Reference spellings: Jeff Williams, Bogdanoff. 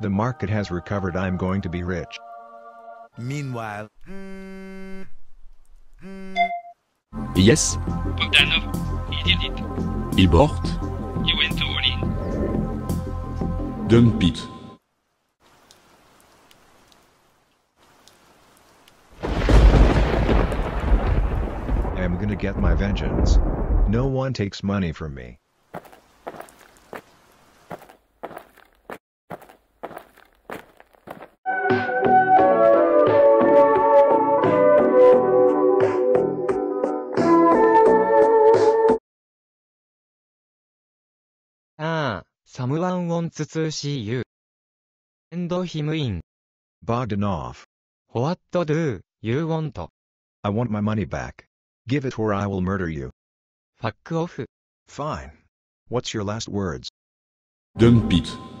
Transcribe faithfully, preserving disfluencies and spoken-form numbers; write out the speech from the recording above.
The market has recovered. I'm going to be rich. Meanwhile. Yes. Bogdanoff. He did it. He bought. He went to all in. Dump it. I'm gonna get my vengeance. No one takes money from me. Ah, someone wants to see you. Send him in. Bogdanoff. What do you want? I want my money back. Give it or I will murder you. Fuck off. Fine. What's your last words? Dump it.